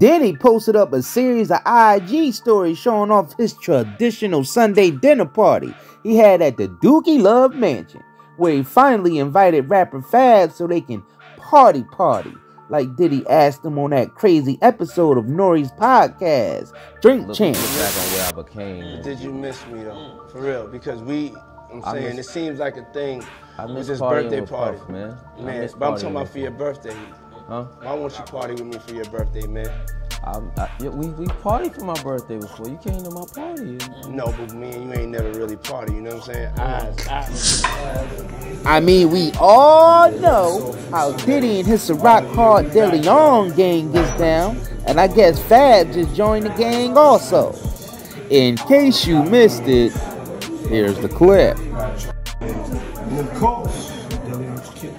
Diddy posted up a series of IG stories showing off his traditional Sunday dinner party he had at the Dookie Love Mansion, where he finally invited rapper Fab so they can party, like Diddy asked him on that crazy episode of Nori's podcast, Drink Champs. Back on where I became. Did you miss me though? For real, because it seems like a thing. I miss his birthday party, Puff, man. But I'm talking about for your birthday. Huh? Why won't you party with me for your birthday, man? We partied for my birthday before. You came to my party. No, but me and you ain't never really partied, you know what I'm saying? I mean, we all know how Diddy and his Ciroc hard DeLeon gang gets down, and I guess Fab just joined the gang also. In case you missed it, here's the clip. Of course, DeLeon's kid.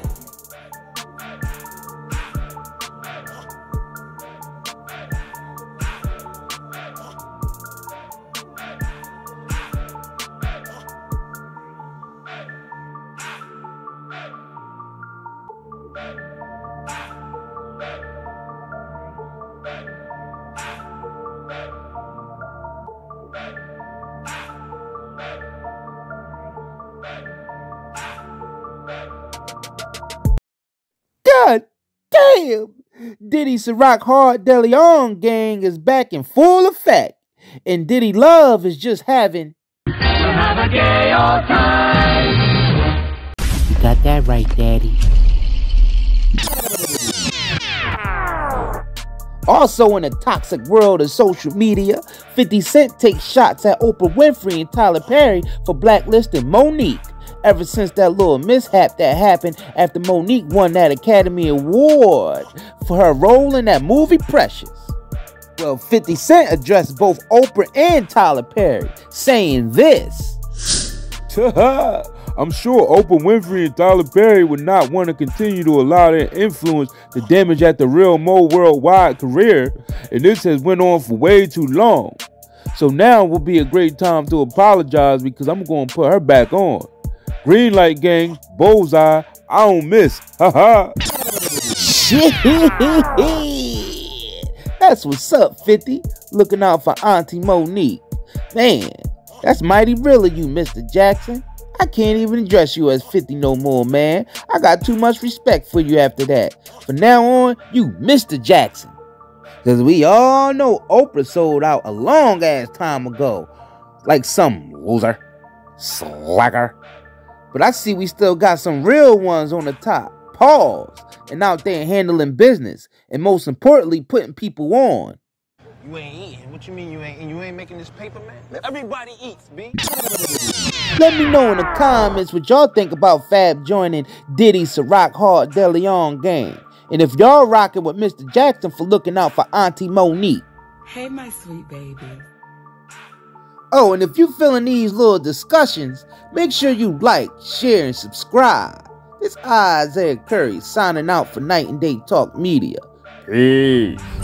Damn! Diddy Ciroc hard DeLeon gang is back in full effect, and Diddy Love is just have a gay old time. You got that right, Daddy. Also, in the toxic world of social media, 50 Cent takes shots at Oprah Winfrey and Tyler Perry for blacklisting Monique. Ever since that little mishap that happened after Monique won that Academy Award for her role in that movie Precious. Well, 50 Cent addressed both Oprah and Tyler Perry, saying this. I'm sure Oprah Winfrey and Tyler Perry would not want to continue to allow their influence to damage at the real Mo' Worldwide career, and this has went on for way too long. So now will be a great time to apologize because I'm going to put her back on. Green light gang, bullseye, I don't miss. Haha. Shit. That's what's up, 50. Looking out for Auntie Monique. Man, that's mighty real of you, Mr. Jackson. I can't even address you as 50 no more, man. I got too much respect for you after that. From now on, you Mr. Jackson. Because we all know Oprah sold out a long ass time ago. Like some loser. Slacker. But I see we still got some real ones on the top, pause, and out there handling business, and most importantly, putting people on. You ain't eating. What you mean you ain't eating? You ain't making this paper, man? Everybody eats, B. Let me know in the comments what y'all think about Fab joining Diddy Ciroc hard DeLeon gang. And if y'all rocking with Mr. Jackson for looking out for Auntie Monique. Hey, my sweet baby. Oh, and if you're feeling these little discussions, make sure you like, share, and subscribe. It's Isaiah Curry signing out for Night and Day Talk Media. Peace.